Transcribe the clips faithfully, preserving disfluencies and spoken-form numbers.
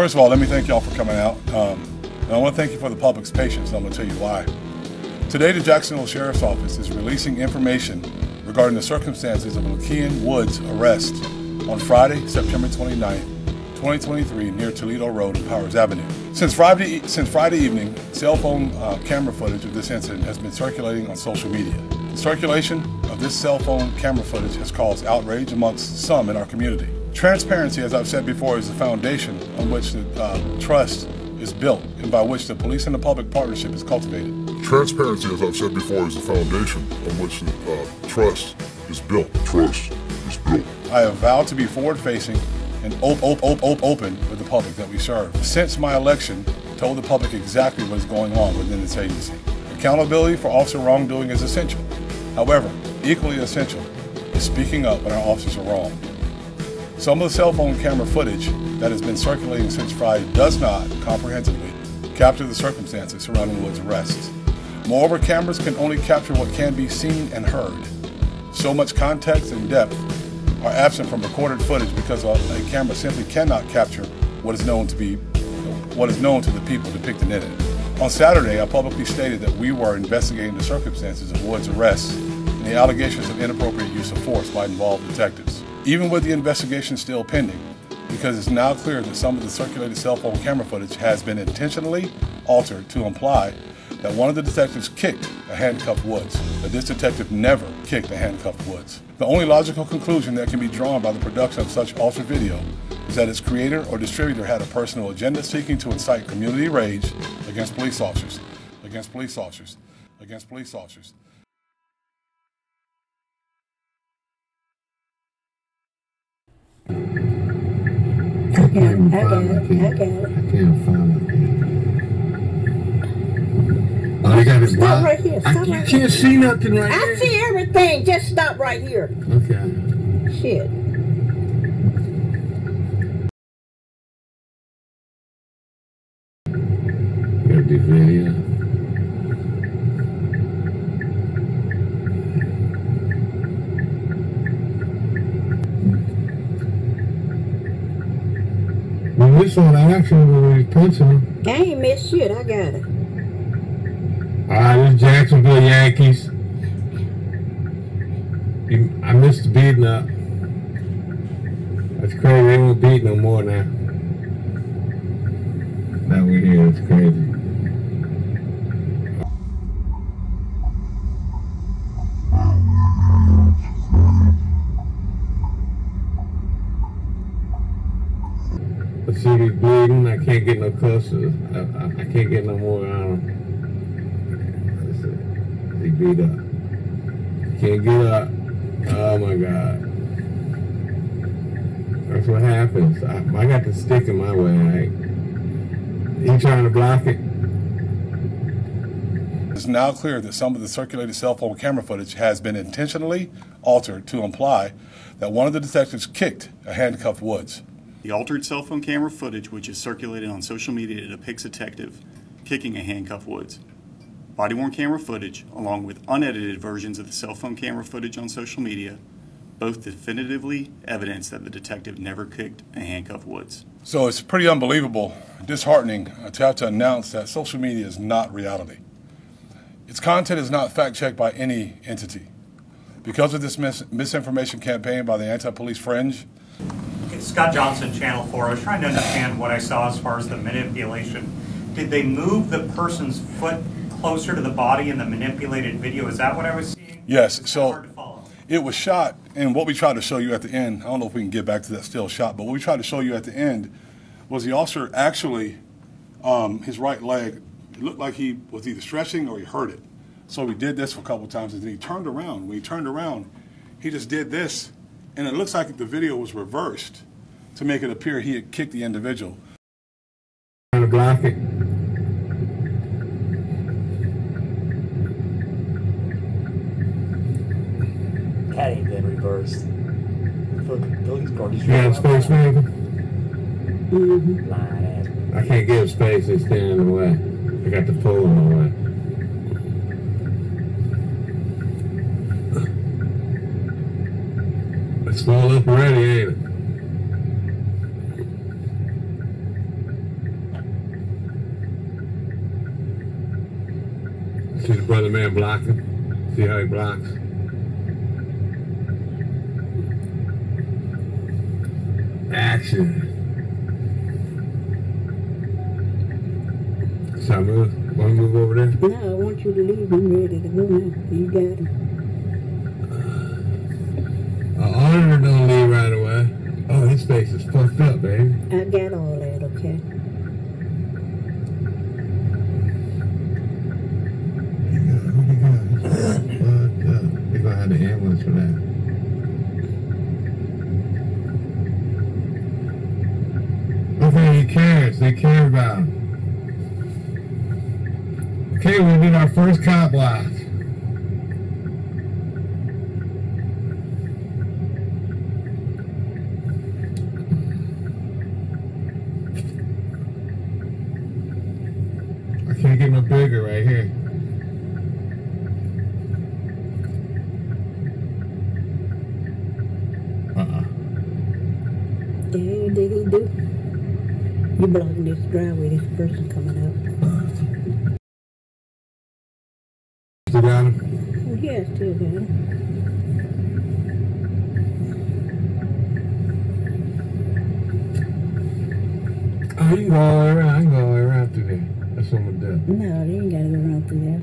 first of all, let me thank y'all for coming out. Um, and I want to thank you for the public's patience, and I'm going to tell you why. Today, the Jacksonville Sheriff's Office is releasing information regarding the circumstances of Lakeon Woods' arrest on Friday, September twenty-ninth, twenty twenty-three, near Toledo Road and Powers Avenue. Since Friday, since Friday evening, cell phone uh, camera footage of this incident has been circulating on social media. The circulation of this cell phone camera footage has caused outrage amongst some in our community. Transparency, as I've said before, is the foundation on which the uh, trust is built and by which the police and the public partnership is cultivated. Transparency, as I've said before, is the foundation on which the uh, trust is built. Trust is built. I have vowed to be forward-facing and op op op op open with the public that we serve. Since my election, I told the public exactly what is going on within this agency. Accountability for officer wrongdoing is essential. However, equally essential is speaking up when our officers are wrong. Some of the cell phone camera footage that has been circulating since Friday does not comprehensively capture the circumstances surrounding Woods' arrests. Moreover, cameras can only capture what can be seen and heard. So much context and depth are absent from recorded footage because a camera simply cannot capture what is known to be, what is known to the people depicted in it. On Saturday, I publicly stated that we were investigating the circumstances of Woods' arrest and the allegations of inappropriate use of force by involved detectives. Even with the investigation still pending, because it's now clear that some of the circulated cell phone camera footage has been intentionally altered to imply that one of the detectives kicked a handcuffed Woods, but this detective never kicked a handcuffed Woods. The only logical conclusion that can be drawn by the production of such altered video is that its creator or distributor had a personal agenda seeking to incite community rage against police officers, against police officers, against police officers. I can't find my kid. I can't find my kid. All you got is stop right here. Stop right here. I can't see nothing right here. I see everything. Just stop right here. Okay. Shit. Got the video. We saw that action when we were punching him. I ain't missed shit, I got it. Alright, this Jacksonville Yankees. I missed the beating up. That's crazy, they won't beat no more now. Now we're here, it's crazy. He's bleeding. I can't get no closer. I, I, I can't get no more on him. He beat up. Can't get up. Oh my God. That's what happens. I, I got the stick in my way. Right? He trying to block it. It's now clear that some of the circulated cell phone camera footage has been intentionally altered to imply that one of the detectives kicked a handcuffed Woods. The altered cell phone camera footage, which is circulated on social media, depicts a detective kicking a handcuffed Woods. Body-worn camera footage, along with unedited versions of the cell phone camera footage on social media, both definitively evidence that the detective never kicked a handcuffed Woods. So it's pretty unbelievable, disheartening to have to announce that social media is not reality. Its content is not fact-checked by any entity. Because of this mis misinformation campaign by the anti-police fringe, Scott Johnson, Channel four. I was trying to understand what I saw as far as the manipulation. Did they move the person's foot closer to the body in the manipulated video? Is that what I was seeing? Yes. So it was shot, and what we tried to show you at the end, I don't know if we can get back to that still shot, but what we tried to show you at the end was the officer actually, um, his right leg, it looked like he was either stretching or he hurt it. So we did this for a couple of times, and then he turned around. When he turned around, he just did this, and it looks like the video was reversed to make it appear he had kicked the individual. Trying to block it. That ain't been reversed. You got space, maybe? Mm-hmm. I can't give space, it's standing in the way. I got the pole in the way. It's all up already, ain't it? see the brother man blocking. See how he blocks. Action. Shall I move? Want to move over there? No, I want you to leave. I'm ready to go now. You got it. An auditor don't leave right away. Oh, his face is fucked up, baby. I got all that, okay? They're gonna have the ambulance for that. Okay, he cares. They care about him. Okay, we did our first cop block. I can't get no bigger right here. Yeah, did he do? You blocking this driveway, this person coming out. Still got him? Yeah, still got him. Oh, you can go all the way around. I can go all the way around through there. That's what I'm gonna do. No, they ain't gotta go around through there.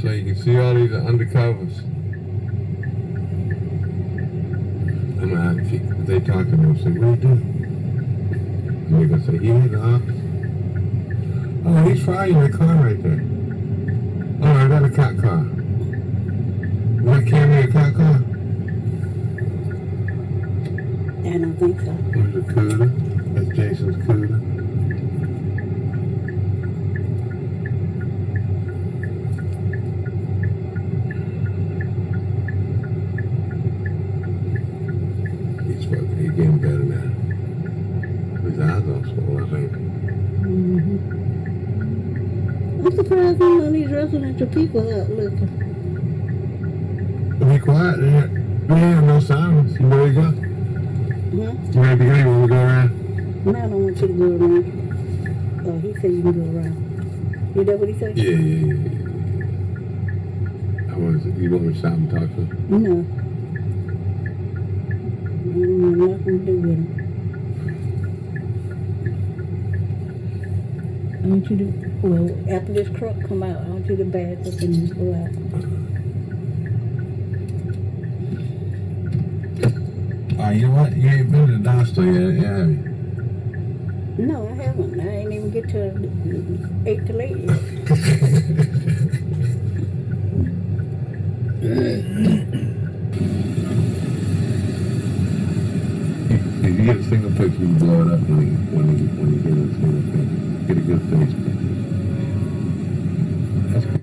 So you can see all these are undercovers. I'm gonna ask if they talk to them. Say, what do you do? And they're gonna say, he's in the office. Oh, he's fighting the car right there. Oh, I got a cop car. What, can't be a cop car? I don't think so. There's a Cuda. That's Jason's Cuda. Getting better now. His eyes all swollen, I think. Mm-hmm. I'm surprised when all these residential people out looking. Be quiet. We have no silence. You ready to go? Huh? You ready to go? You want to go around? No, I don't want you to go around. Oh, he said you can go around. You know what he said? Yeah, yeah, yeah. I want to. You want me to stop and talk to him? No. I don't know nothing to do with him. I want you to, well, after this truck come out, I want you to back up and just go out. Oh, you know what? You ain't been to the doctor yet, have you? No, I haven't. I ain't even get to eight to eight yet. If you get a single picture, you blow it up when you, when you, when you get a single picture. Get a good face picture. That's good.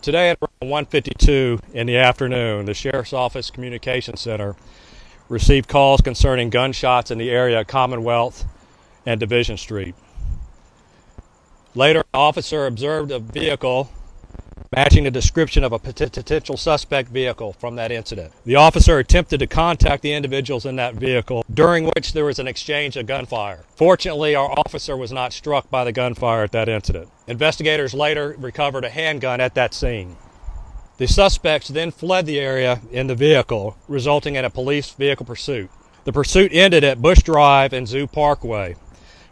Today at around one fifty-two in the afternoon, the Sheriff's Office Communications Center received calls concerning gunshots in the area of Commonwealth and Division Street. Later, an officer observed a vehicle matching the description of a potential suspect vehicle from that incident. The officer attempted to contact the individuals in that vehicle, during which there was an exchange of gunfire. Fortunately, our officer was not struck by the gunfire at that incident. Investigators later recovered a handgun at that scene. The suspects then fled the area in the vehicle, resulting in a police vehicle pursuit. The pursuit ended at Bush Drive and Zoo Parkway,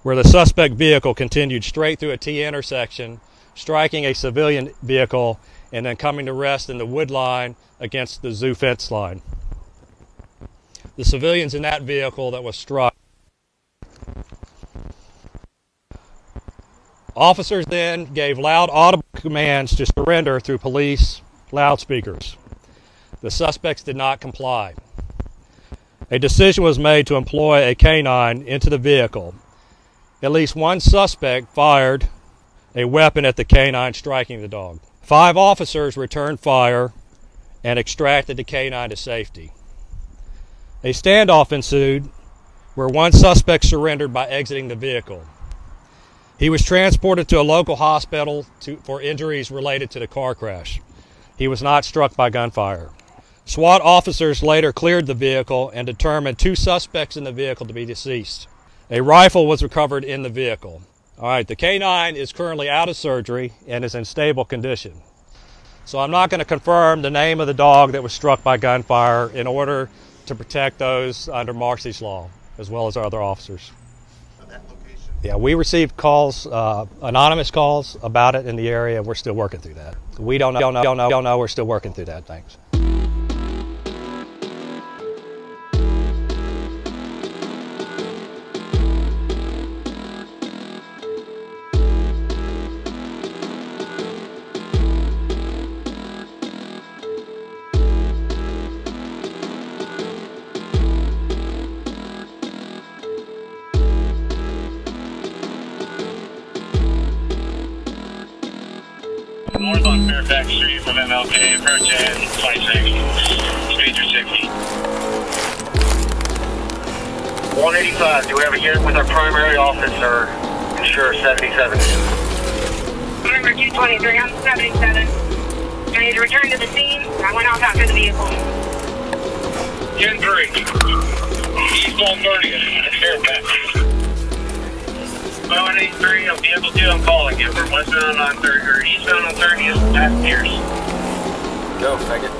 where the suspect vehicle continued straight through a T intersection, striking a civilian vehicle and then coming to rest in the wood line against the zoo fence line. The civilians in that vehicle that was struck. Officers then gave loud audible commands to surrender through police loudspeakers. The suspects did not comply. A decision was made to employ a canine into the vehicle. At least one suspect fired a weapon at the canine, striking the dog. Five officers returned fire and extracted the canine to safety. A standoff ensued where one suspect surrendered by exiting the vehicle. He was transported to a local hospital to, for injuries related to the car crash. He was not struck by gunfire. SWAT officers later cleared the vehicle and determined two suspects in the vehicle to be deceased. A rifle was recovered in the vehicle. All right, the K nine is currently out of surgery and is in stable condition. So I'm not going to confirm the name of the dog that was struck by gunfire in order to protect those under Marcy's law, as well as our other officers. Yeah, we received calls, uh, anonymous calls about it in the area. We're still working through that. We don't know, don't know, don't know, don't know. We're still working through that. Thanks. North on Fairfax Street from M L K, approach at five sixty, speed three sixty. one eighty-five, do we have a unit with our primary officer, Ensure seventy-seven? Number two twenty-three, I'm seventy-seven. I need to return to the scene. I went off after the vehicle. ten three, eastbound thirtieth, Fairfax. one eighty-three, I'm vehicle two, I'm calling you. We're westbound on thirtieth, or eastbound on thirtieth, passengers. Go, faggot.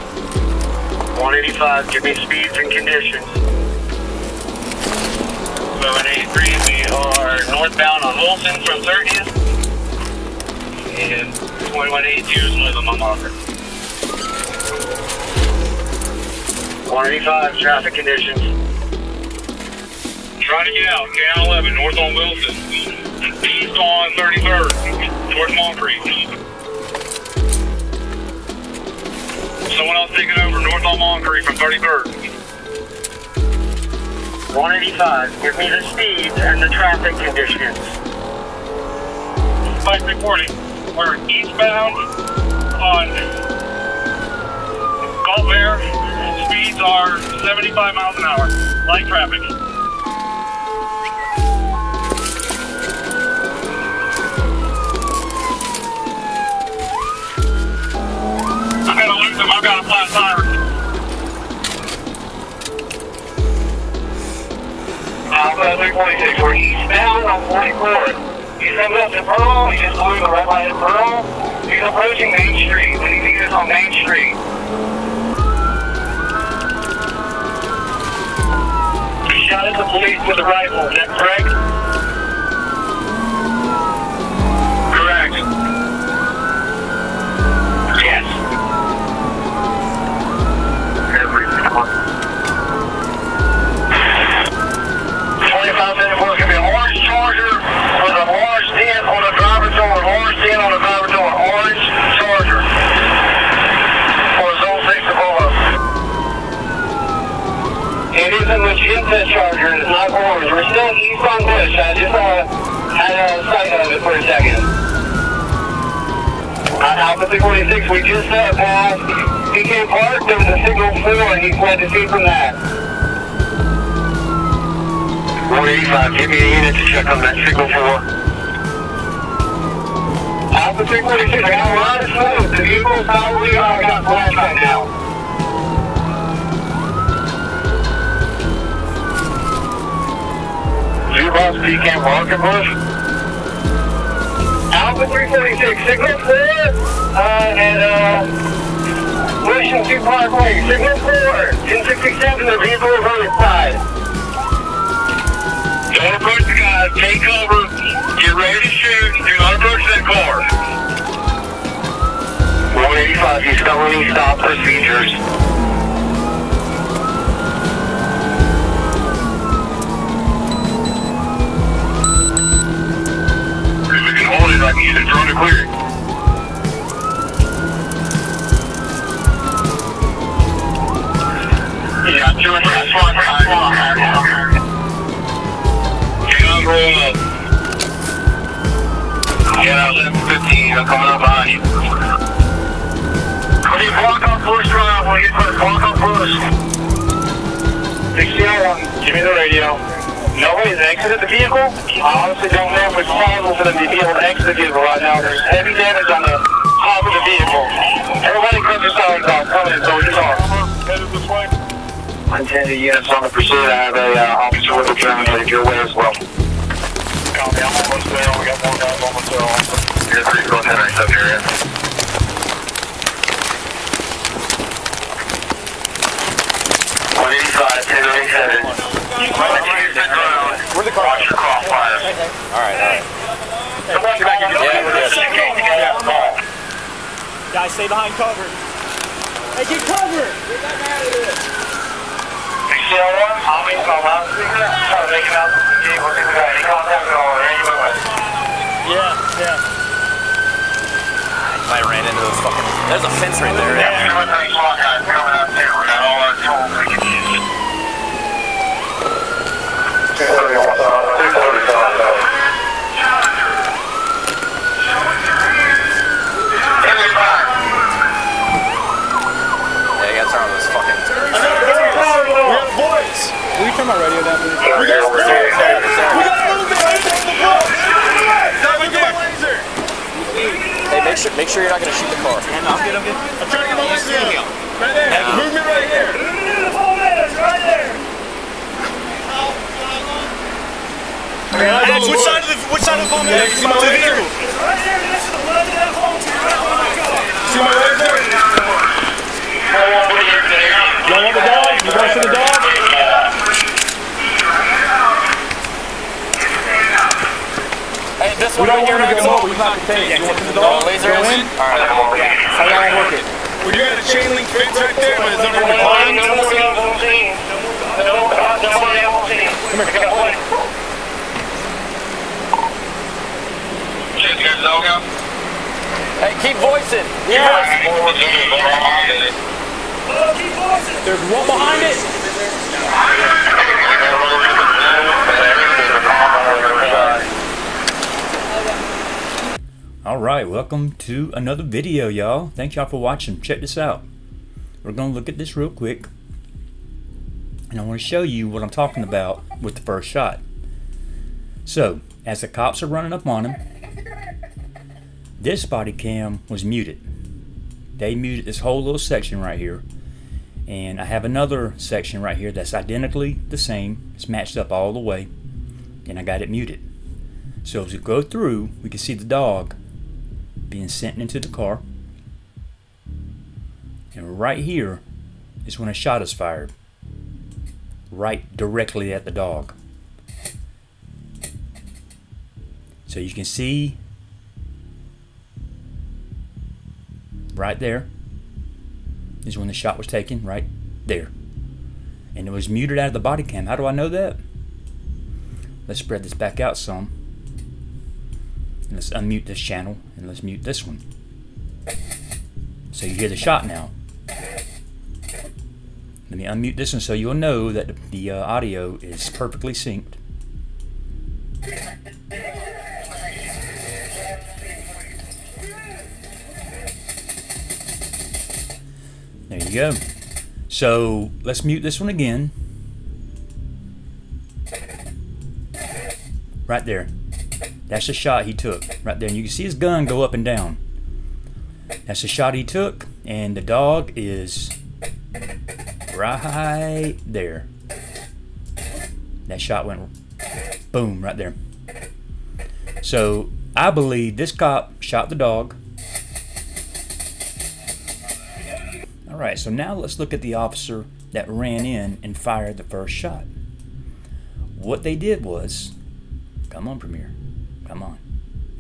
one eighty-five, give me speeds and conditions. one eighty-three, we are northbound on Wilson from thirtieth. And twenty-one eighty-two is with them, I'm offered. one eighty-five, traffic conditions. Try to get out, K eleven, north on Wilson. East on thirty-third, towards Moncrief. Someone else taking over, north on Moncrief from thirty-third. one eighty-five, give me the speeds and the traffic conditions. Bike reporting, we're eastbound on Gulf Air. Speeds are seventy-five miles an hour, light traffic. I've got a flat tire. Alpha three forty-six, we're eastbound on forty-fourth. He's coming up to Pearl, he just blew the red light at Pearl. He's approaching Main Street, when he sees us on Main Street. He shot at the police with a rifle, is that correct? Correct. Charger and it's not orange. We're still east on Bush. I just uh, had a sight of it for a second. Uh, Alpha three forty-six, we just uh, passed T K Park. There was a signal four and he fled to see from that. one eighty-five, give me a unit to check on that signal four. Alpha three forty-six, I got a lot of smoke. The vehicle's probably all I got flash right now. Zoo Bus, T K Walker Bush. Alpha three forty-six, signal four, uh, and, uh, Bush and Zoo Parkway, signal four, ten sixty-seven, the vehicle is on its side. Don't approach the guys, take cover, get ready to shoot, do not approach that car. one eighty-five, you still need stop procedures. I can use it for under clearing. Yeah, I'm doing that. Swat, swat, swat. Get up, roll up. Get out, eleven fifteen. I'm coming up behind you. When you block off Bush Drive, when you block off Bush. six zero one, give me the radio. Nobody's exited the vehicle. I honestly don't know if it's possible for them to be able to exit the vehicle right now. There's heavy damage on the top of the vehicle. Everybody cut your sirens off. Come in, so we can talk. Headed this way. Unintended units on the pursuit. I have a uh, officer with a German lead your way as well. Copy, I'm almost there. We got more guys almost there also. You're pretty close, Henry, up here, yeah. Watch your crossfires. Alright, alright. Somebody back in the yeah, guys, stay behind cover. Hey, get cover! Get back out of this. six zero one, I'll be on loudspeaker. Try to make it out. See if we got any contact at all. There you go. Yeah, yeah. I ran into those fucking. There's a fence right there. Yeah, yeah. We're coming out there. We got all our tools we can use. two thirty-one, two thirty-one, yeah, you gotta turn on those fucking. We have boys. Will you turn my radio down, please? We got a little bit of the boys. Laser. Hey, make sure, make sure you're not going to shoot the car. I'm good, I'm good. I'm trying to get my laser down. Right there. No. Move me right here. Right there. Hey, which side of the, which side of the phone is it? See my laser? It's right there. This is the blood of that phone. See my laser? Y'all want the dog? You guys see the dog? This we don't want to go mobile, we have to take it. You want to the dog? Laser go in? Alright, how y'all work it? We got a chain link fence right there, but it's under the line. No, no, no, no, no, hey, keep voicing. Yeah. Keep voicing. There's one behind it. Alright, welcome to another video, y'all. Thank y'all for watching. Check this out. We're going to look at this real quick. And I want to show you what I'm talking about with the first shot. So, as the cops are running up on him, this body cam was muted. They muted this whole little section right here. And I have another section right here that's identically the same. It's matched up all the way. And I got it muted. So as we go through, we can see the dog being sent into the car, and right here is when a shot is fired, right directly at the dog. So you can see right there is when the shot was taken, right there, and it was muted out of the body cam. How do I know that? Let's spread this back out some. Let's unmute this channel and let's mute this one. So you hear the shot now. Let me unmute this one so you'll know that the, the uh, audio is perfectly synced. There you go. So let's mute this one again. Right there. That's the shot he took right there, and you can see his gun go up and down. That's the shot he took, and the dog is right there. That shot went boom right there. So I believe this cop shot the dog. All right, so now let's look at the officer that ran in and fired the first shot. What they did was, come on, Premier. Come on,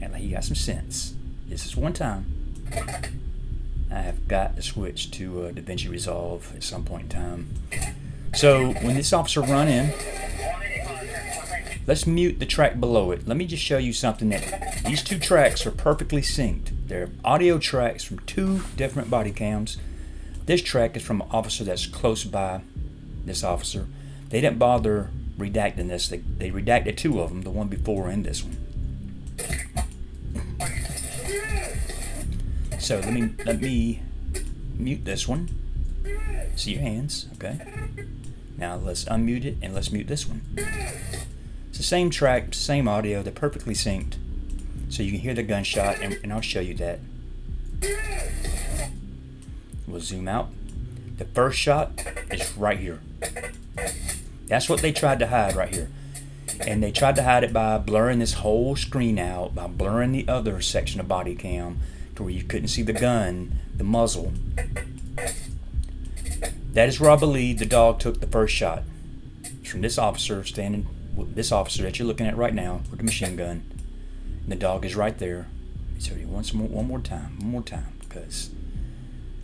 and like you got some sense. This is one time. I have got to switch to uh, DaVinci Resolve at some point in time. So when this officer run in, let's mute the track below it. Let me just show you something that these two tracks are perfectly synced. They're audio tracks from two different body cams. This track is from an officer that's close by this officer. They didn't bother redacting this. They, they redacted two of them, the one before and this one. So let me let me mute this one. See your hands, okay? Now let's unmute it and let's mute this one. It's the same track, same audio, they're perfectly synced. So you can hear the gunshot, and, and I'll show you that. We'll zoom out. The first shot is right here. That's what they tried to hide right here. And they tried to hide it by blurring this whole screen out, by blurring the other section of body cam to where you couldn't see the gun, the muzzle. That is where I believe the dog took the first shot. It's from this officer standing, this officer that you're looking at right now with the machine gun. And the dog is right there. So once more, one more time, one more time, because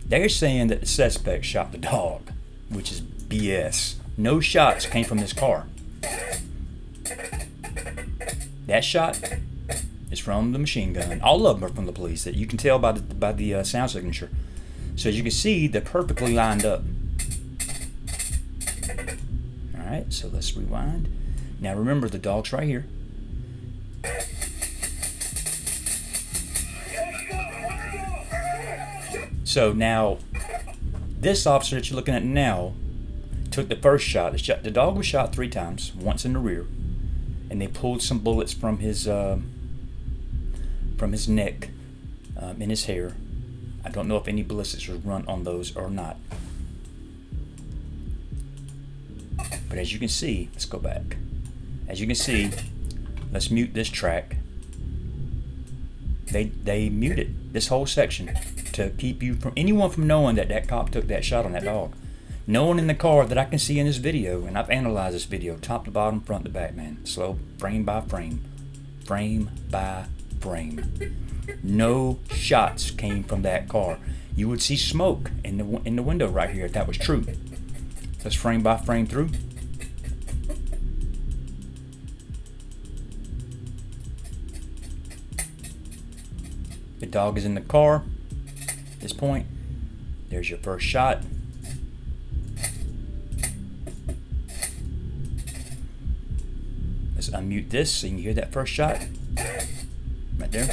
they're saying that the suspect shot the dog, which is B S. No shots came from this car. That shot is from the machine gun. All of them are from the police. That you can tell by the by the uh, sound signature. So as you can see, they're perfectly lined up. All right, so let's rewind. Now remember, the dog's right here. So now, this officer that you're looking at now took the first shot. The, shot. the dog was shot three times, once in the rear, and they pulled some bullets from his uh, from his neck, um, in his hair. I don't know if any ballistics were run on those or not. But as you can see, let's go back. As you can see, let's mute this track. They they muted this whole section to keep you from anyone from knowing that that cop took that shot on that dog. No one in the car that I can see in this video, and I've analyzed this video top to bottom, front to back, man. Slow, frame by frame, frame by frame. No shots came from that car. You would see smoke in the in the window right here if that was true. Let's frame by frame through. The dog is in the car. At this point, there's your first shot. Unmute this so you can hear that first shot right there.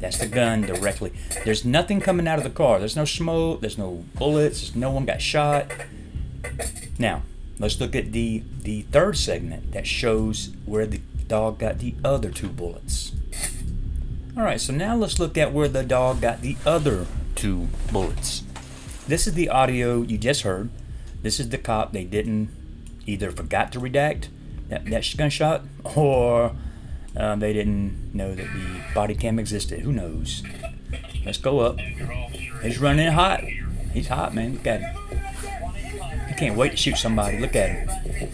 That's the gun directly. There's nothing coming out of the car. There's no smoke, there's no bullets, no one got shot. Now let's look at the the third segment that shows where the dog got the other two bullets. All right, so now let's look at where the dog got the other two bullets. This is the audio you just heard. This is the cop. They didn't either forgot to redact that, that gunshot, or um, they didn't know that the body cam existed. Who knows? Let's go up. He's running hot. He's hot, man. Look at him. He can't wait to shoot somebody. Look at him.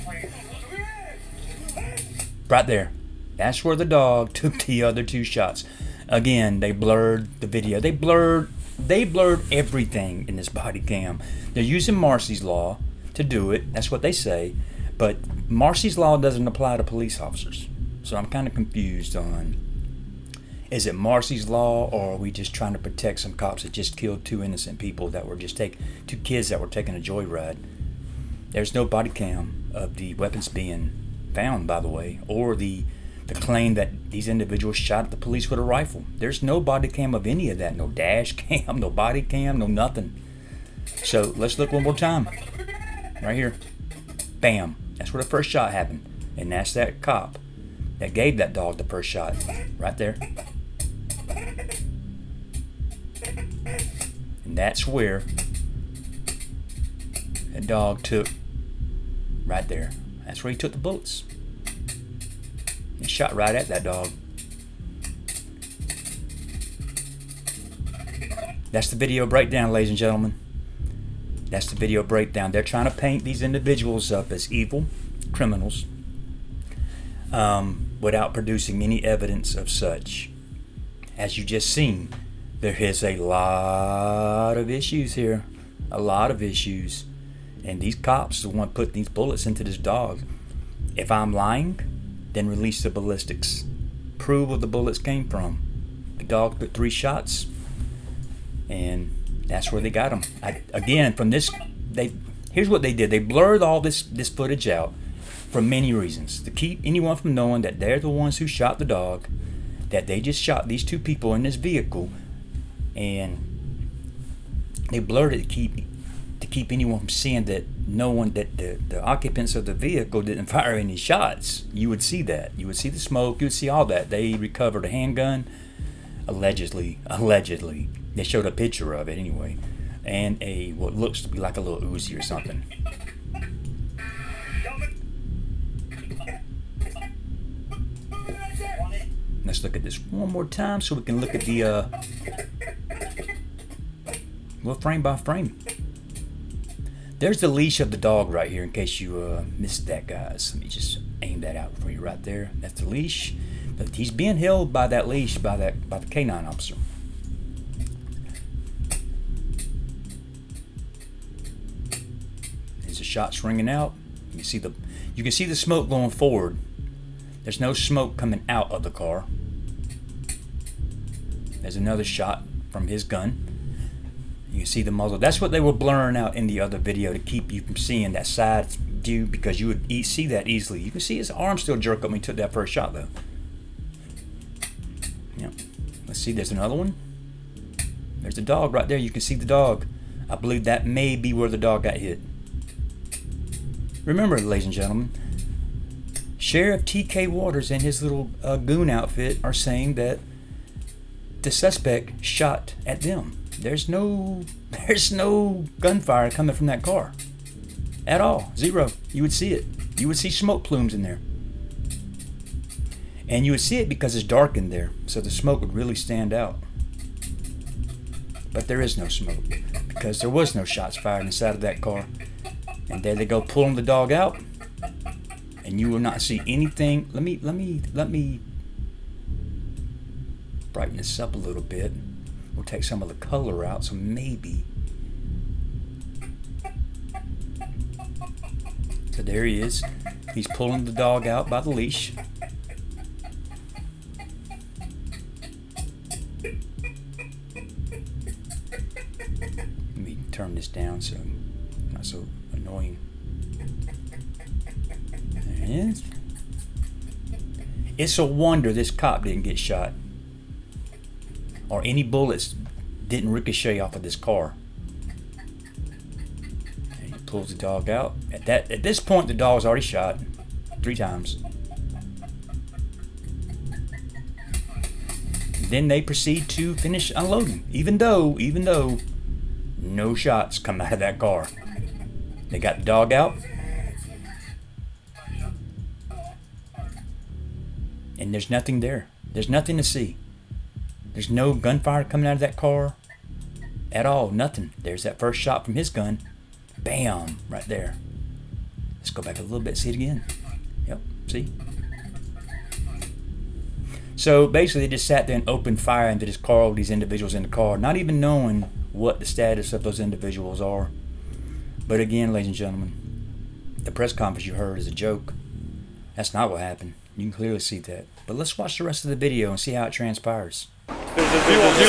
Right there. That's where the dog took the other two shots. Again, they blurred the video. They blurred, they blurred everything in this body cam. They're using Marcy's law to do it. That's what they say, but Marcy's law doesn't apply to police officers. So I'm kind of confused on, is it Marcy's law, or are we just trying to protect some cops that just killed two innocent people that were just take two kids that were taking a joyride? There's no body cam of the weapons being found, by the way, or the the claim that these individuals shot at the police with a rifle. There's no body cam of any of that. No dash cam, no body cam, no nothing. So let's look one more time. Right here. Bam. That's where the first shot happened. And that's that cop that gave that dog the first shot. Right there. And that's where the dog took. Right there. That's where he took the bullets. He shot right at that dog. That's the video breakdown, ladies and gentlemen. That's the video breakdown. They're trying to paint these individuals up as evil criminals um, without producing any evidence of such. As you just seen, there is a lot of issues here. A lot of issues. And these cops are the one putting these bullets into this dog. If I'm lying, then release the ballistics. Prove where the bullets came from. The dog took three shots, and that's where they got them. I, again, from this, they here's what they did. They blurred all this this footage out for many reasons, to keep anyone from knowing that they're the ones who shot the dog, that they just shot these two people in this vehicle, and they blurred it to keep to keep anyone from seeing that no one, that the, the occupants of the vehicle didn't fire any shots. You would see that. You would see the smoke. You would see all that. They recovered a handgun, allegedly. Allegedly. They showed a picture of it anyway. And a, what looks to be like a little Uzi or something. Let's look at this one more time so we can look at the, uh, well, frame by frame. There's the leash of the dog right here in case you uh, missed that, guys. Let me just aim that out for you right there. That's the leash. But he's being held by that leash by that by the canine officer. There's the shots ringing out. You see the you can see the smoke going forward. There's no smoke coming out of the car. There's another shot from his gun. You can see the muzzle. That's what they were blurring out in the other video to keep you from seeing that side view, because you would e see that easily. You can see his arm still jerked up when he took that first shot, though. Yeah. Let's see, there's another one. There's the dog right there. You can see the dog. I believe that may be where the dog got hit. Remember, ladies and gentlemen, Sheriff T K Waters and his little uh, goon outfit are saying that the suspect shot at them. There's no, there's no gunfire coming from that car at all. Zero. You would see it. You would see smoke plumes in there. And you would see it because it's dark in there, so the smoke would really stand out. But there is no smoke because there was no shots fired inside of that car. And there they go pulling the dog out, and you will not see anything. Let me, let me, let me brighten this up a little bit. We'll take some of the color out, so maybe. So there he is. He's pulling the dog out by the leash. Let me turn this down so it's not so annoying. There he is. It's a wonder this cop didn't get shot, or any bullets didn't ricochet off of this car. And he pulls the dog out. At that, at this point, the dog's already shot three times. Then they proceed to finish unloading, even though, even though no shots come out of that car. They got the dog out. And there's nothing there. There's nothing to see. There's no gunfire coming out of that car at all. Nothing. There's that first shot from his gun. Bam! Right there. Let's go back a little bit, see it again. Yep, see? So basically, they just sat there and opened fire into this car with these individuals in the car, not even knowing what the status of those individuals are. But again, ladies and gentlemen, the press conference you heard is a joke. That's not what happened. You can clearly see that. But let's watch the rest of the video and see how it transpires. There's a zoo on the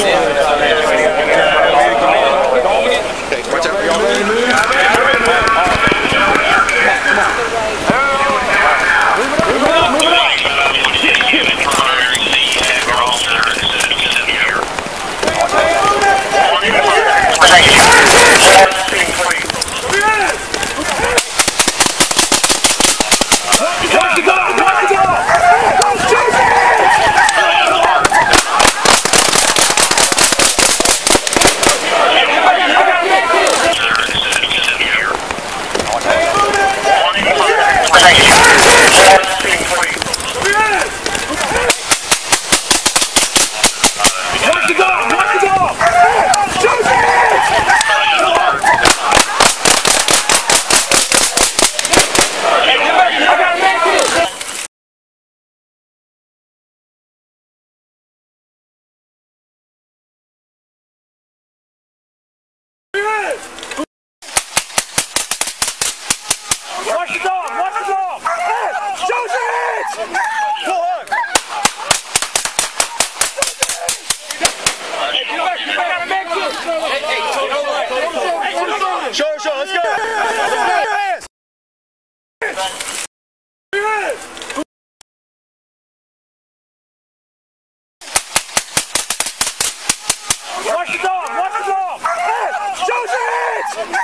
Watch the dog! Watch the dog! Hey! Show your hands!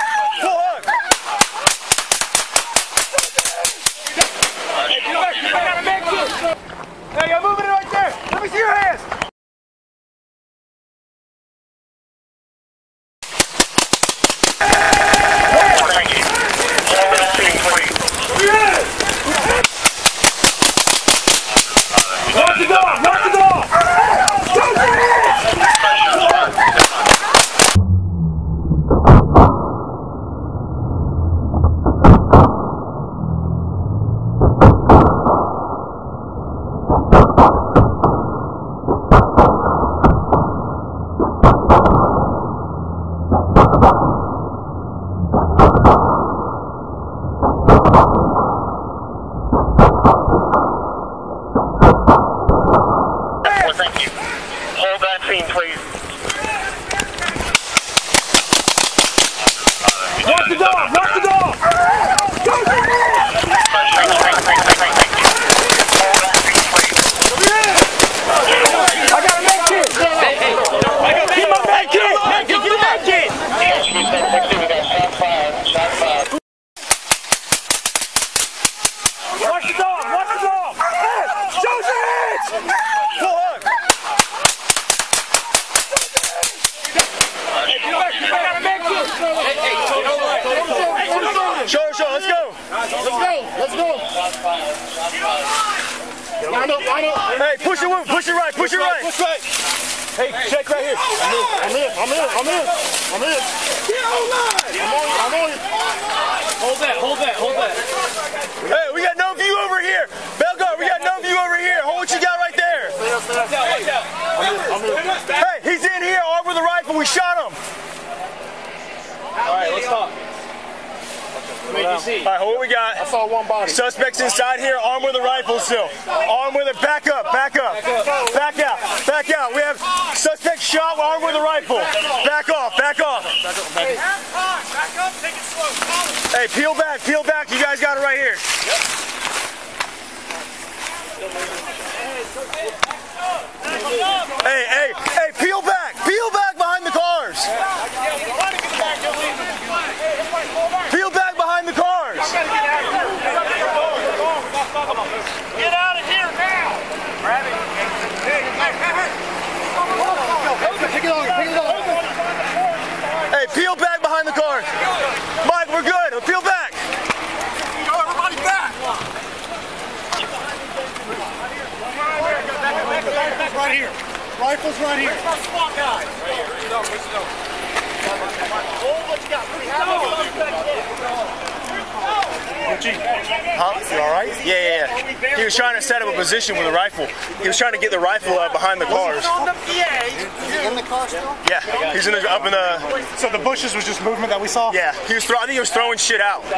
Yeah, he was. Throw, I think he was throwing shit out. This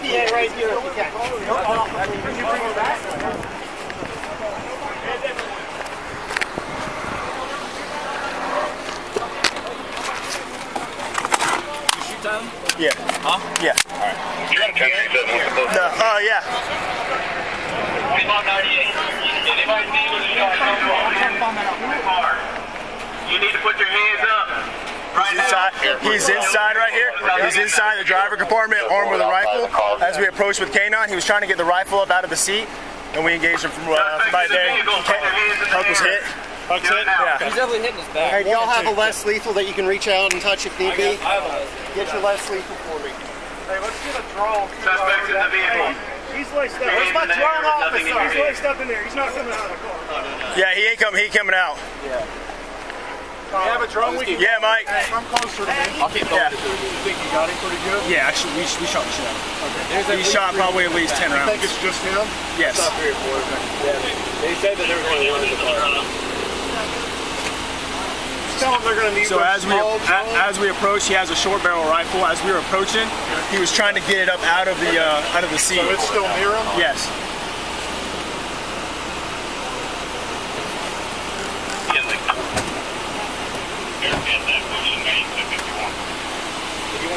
P A right here. Yeah. Huh? Yeah. All right. You got a P A? No. Oh uh, yeah. Anybody see where the shot comes from? You need to put your hands up. He's inside. He's inside right here. He's inside the driver compartment, armed with a rifle. As we approached with K nine, he was trying to get the rifle up out of the seat, and we engaged him from uh, right there. Huck was hit. Huck's hit. Yeah. He's definitely hitting his back. Hey, do y'all have a less lethal that you can reach out and touch if need be? Get your less lethal for me. Hey, let's get a drone. Suspects in the vehicle. He's laced up. Where's my drone officer? He's laced up in there. He's not coming out of the car. Yeah, he ain't coming. He coming out. Yeah. Yeah, but drone, we can yeah, Mike. Come closer to me. I'll keep going. Yeah. You think you got him pretty good? Yeah, actually, we, we shot the shit out of him. He shot probably at least ten rounds. You think it's just him? Yes. Stop here for it. Yeah. They said that everybody wanted to tell them they're going to need. So as we as we approach, he has a short barrel rifle. As we were approaching, he was trying to get it up out of the uh, out of the seat. So it's still near him? Yes.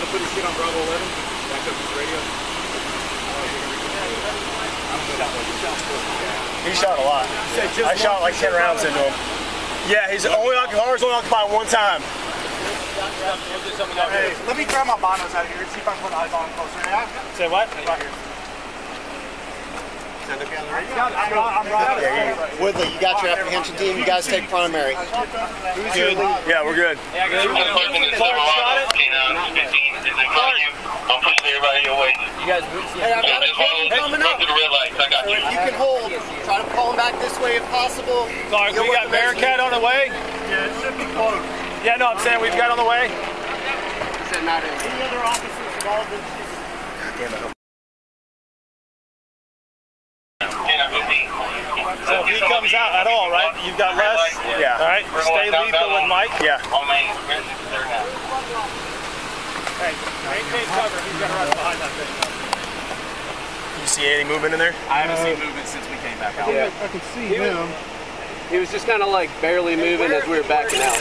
Put his shit on Bravo eleven, back up his radio. He shot a lot. I shot like ten rounds into him. Yeah, he's only occupied one time. Hey, let me grab my binos out of here and see if I can put eyes on them closer. Say what? Right here. I'm right. Woodley, you got your apprehension team. You guys take primary. Yeah, we're good. Yeah, good. I'm pushing everybody away. You guys, hey, I've got a team coming up. So if you can hold, try to pull them back this way if possible. Sorry, we got Bearcat on the way. Yeah, it should be close. Yeah, no, I'm saying we've got on the way. Is that not it? Any other officers involved in this? Damn it. So if he comes out at all, right? You've got less. Yeah. All right. Stay lethal with Mike. Yeah. Hey, maintain cover. He's gonna run behind that thing. You see any movement in there? I haven't seen movement since we came back out. Yeah, I can see him. He was just kind of like barely moving as we were backing out.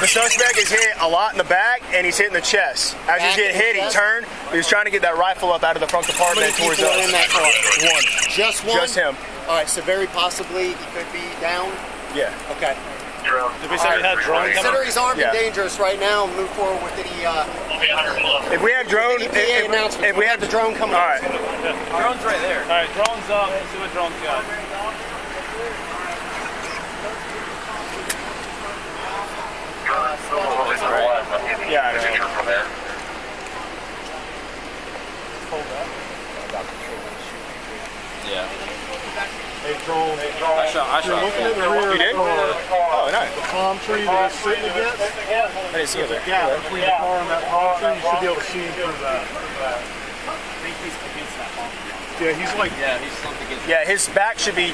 The suspect is hit a lot in the back, and he's hitting the chest. As he's getting hit, he turned. He was trying to get that rifle up out of the front compartment towards us. In that car? One. Just one? Just him. All right, so very possibly he could be down? Yeah. Okay. Did we say we had drones? Consider he's armed and dangerous right now and move forward with any... Uh, if we had drone... If, if, if we had the drone coming all right. All right. Drone's right there. All right, drone's up. Let's see what drone's got. Yeah, I know. Yeah. They drove, they drove. I shot, I shot. You did? Oh, nice. The palm tree that it's sitting against. I didn't see it there. Yeah, between the car and that palm tree, you should be able to see him through that. I think he's against that palm tree. Yeah, he's like... Yeah, he's slumped against it. Yeah, his back should be...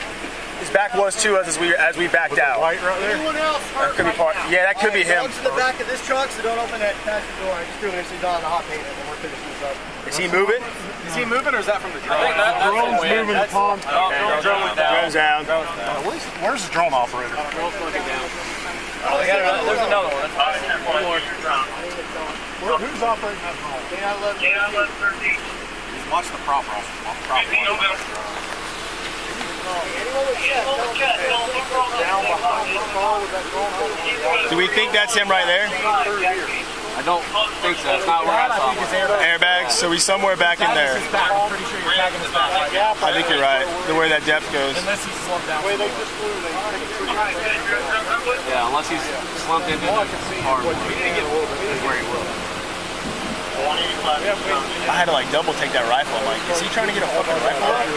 His back was to us as we as we backed out. Right there? Anyone else hurt could right be part, yeah, that could right, be him. To the back of this truck, so don't open that passenger door. I just threw an incident on the hot paint and we're finishing this up. Is he moving? Is he moving or is that from the drone? I think that, that's drone's moving that's, the palm. Okay, drone, drone went down. Drone's down. Drone's down. Where's, where's the drone operator? Uh, drone's looking down. Oh, they got another, there's another one. That's one more. Where, who's operating that drone? J I eleven thirteen. Watch the prop off. Do we think that's him right there? I don't think so. That's not where I saw him. Airbags, so he's somewhere back in there. I'm pretty sure you're tagging his back. I think you're right. The way that depth goes. Unless he's slumped down. Yeah, unless he's slumped into the car. That's where he will. I had to like double take that rifle. I'm like, is he trying to get a fucking rifle up?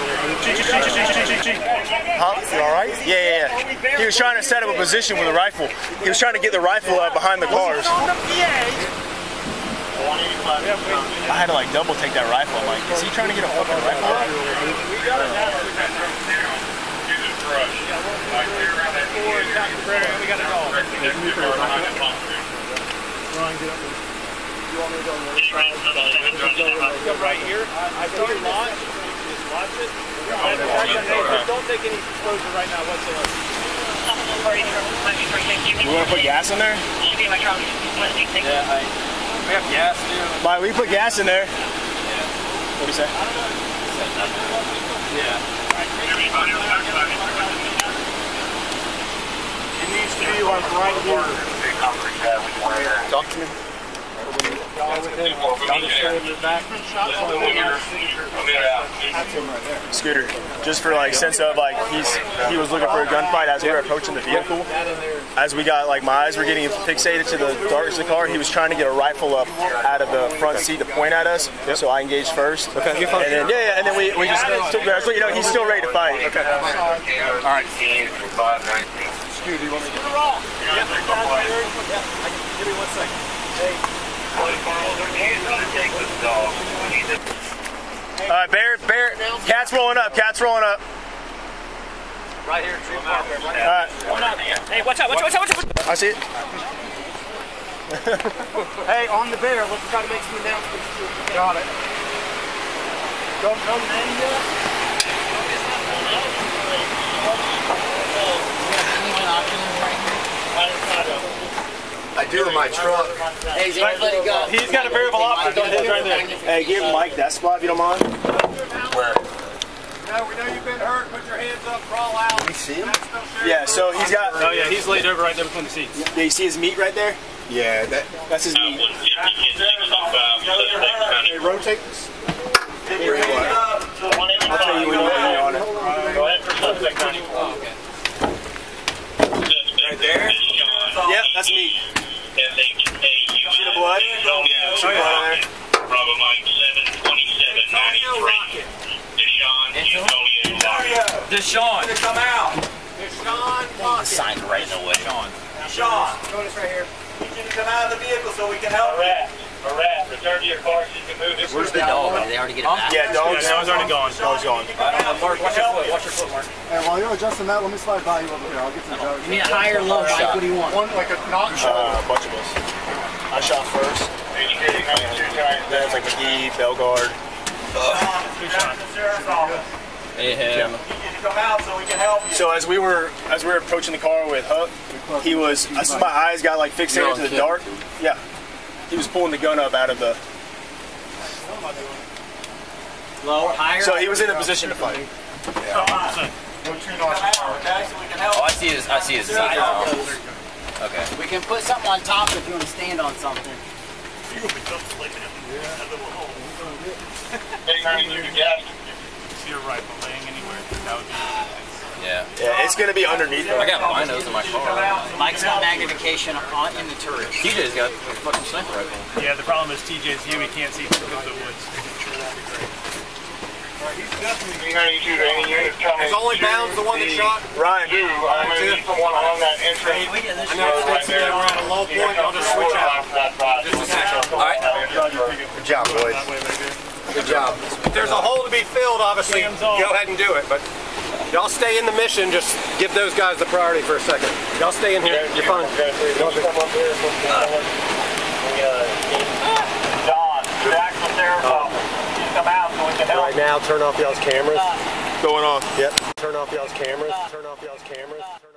Huh? You alright? Yeah, yeah, yeah. He was trying to set up a position with a rifle. He was trying to get the rifle up behind the cars. I had to like double take that rifle. I'm like, is he trying to get a fucking rifle up? We got it all. You want me to go right here? I start launch, just watch it. Don't take any exposure right now whatsoever. You want to put gas in there? Yeah, I, we have gas too. Like, we put gas in there. Yeah. What do you say? Yeah. It needs to be like right here. Talk to me. Scooter, just for like sense of like he's he was looking for a gunfight as we were approaching the vehicle. As we got like my eyes were getting fixated to the darkness of the car, he was trying to get a rifle up out of the front seat to point at us. So I engaged first. Okay. And then, yeah, yeah, and then we, we just took there. So you know he's still ready to fight. Okay. All right. Scooter, you want me to yeah. Give me one second. Uh, bear, bear, cat's rolling up, cat's rolling up. Right here, tree park. Uh, hey, watch out, watch out, watch out, watch out. I see it. Hey, on the bear, let's try to make some announcements. Got it. Don't come in yet. I do in my truck. Hey, everybody go. He's got a variable option on his right there. Hey, give Mike that spot if you don't mind. Where? No, we know you've been hurt. Put your hands up, crawl out. You see him? Yeah, so he's got... Oh, yeah, he's laid over right there between the seats. Yeah, you see his meat right there? Yeah, that that's his name. They rotate. I'll tell you when you're on it. Go ahead for suspect ninety-four. Oh, okay. Right there. Yep, that's me. See the blood? Yeah, see the blood there. Bravo Mike seven twenty-seven ninety-three. Deshaun, Antonio. Deshaun. Deshaun. Come out. Deshaun Lockett. Signed right away. Deshaun. Deshaun. Notice right here. You need to come out of the vehicle so we can help. Arrest. Arrest. Return to your car so you can move it. Where's the dog? Did they already get it back? Yeah, dog's already gone. Dog's gone. Mark, watch your foot. Watch your foot, Mark. And while you're adjusting that, let me slide by you over here. I'll get to the dog. You need a higher low shot. What do you want? One like a knock shot. A bunch of us. I shot first. That's like McGee, Bellegarde. Hey, him. So as we were as we were approaching the car with Huck, he was. I saw my eyes got like fixated to the dark. Yeah, he was pulling the gun up out of the. Low, higher. So he was in a position to fight. Yeah. Oh, I see his. I see his eyes. Okay. We can put something on top if you want to stand on something. You would jump like that. That little hole. See your rifle laying anywhere. That would be. Yeah. Yeah, it's gonna be underneath. I got binos in my car. Mike's got magnification on in the turret. T J's got a fucking sniper rifle. Yeah, the problem is T J's here. We can't see through the woods. He's definitely There's only bounds the one that shot. Ryan, dude, I'm going to be the one on that entrance. I know it's fixing it. We're at a low point. I'll just switch out. Just a second. All right. Good job, boys. Good job. If there's a hole to be filled, obviously, go ahead and do it. But y'all stay in the mission. Just give those guys the priority for a second. Y'all stay in here. You're fine. John, Jacksonville Sheriff's Office. Right now, turn off y'all's cameras. Going on. Yep. Turn off y'all's cameras. Turn off y'all's cameras.